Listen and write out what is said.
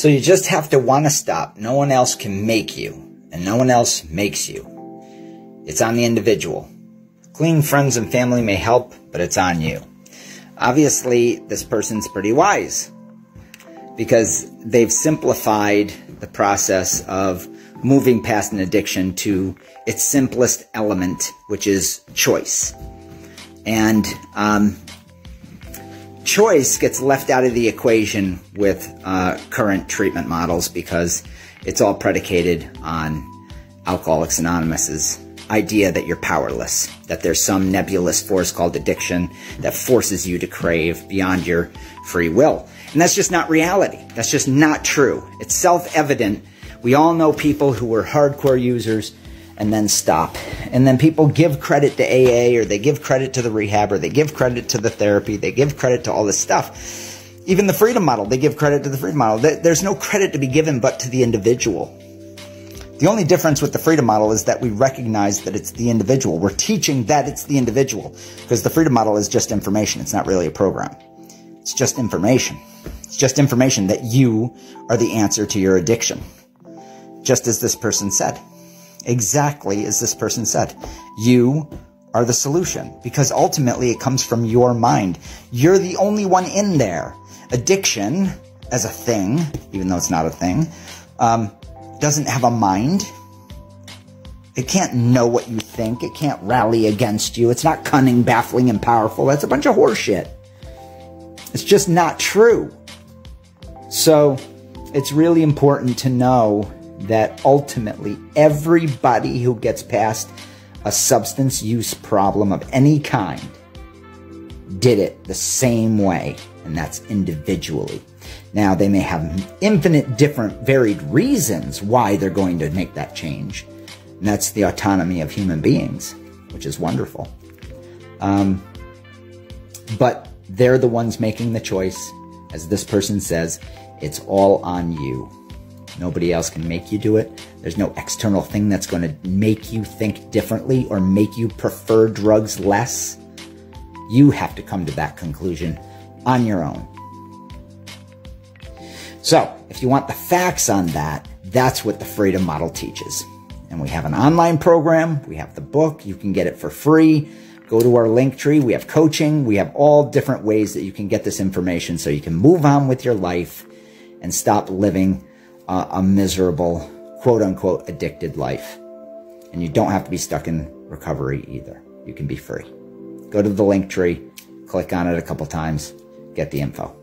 So you just have to want to stop. No one else can make you, and no one else makes you. It's on the individual. Clean friends and family may help, but it's on you. Obviously, this person's pretty wise because they've simplified the process of moving past an addiction to its simplest element, which is choice. And choice gets left out of the equation with current treatment models because it's all predicated on Alcoholics Anonymous's idea that you're powerless, that there's some nebulous force called addiction that forces you to crave beyond your free will. And that's just not reality. That's just not true. It's self-evident. We all know people who were hardcore users and then stop. And then people give credit to AA, or they give credit to the rehab, or they give credit to the therapy. They give credit to all this stuff. Even the Freedom Model, they give credit to the Freedom Model. There's no credit to be given but to the individual. The only difference with the Freedom Model is that we recognize that it's the individual. We're teaching that it's the individual, because the Freedom Model is just information. It's not really a program. It's just information. It's just information that you are the answer to your addiction. Just as this person said. Exactly as this person said. You are the solution, because ultimately it comes from your mind. You're the only one in there. Addiction as a thing, even though it's not a thing, doesn't have a mind. It can't know what you think. It can't rally against you. It's not cunning, baffling, and powerful. That's a bunch of horseshit. It's just not true. So it's really important to know that ultimately everybody who gets past a substance use problem of any kind did it the same way, and that's individually. Now, they may have infinite different varied reasons why they're going to make that change. And that's the autonomy of human beings, which is wonderful. But they're the ones making the choice. As this person says, it's all on you. Nobody else can make you do it. There's no external thing that's going to make you think differently or make you prefer drugs less. You have to come to that conclusion on your own. So if you want the facts on that, that's what the Freedom Model teaches. And we have an online program. We have the book. You can get it for free. Go to our Linktree. We have coaching. We have all different ways that you can get this information so you can move on with your life and stop living a miserable, quote unquote, addicted life. And you don't have to be stuck in recovery either. You can be free. Go to the Linktree, click on it a couple times, get the info.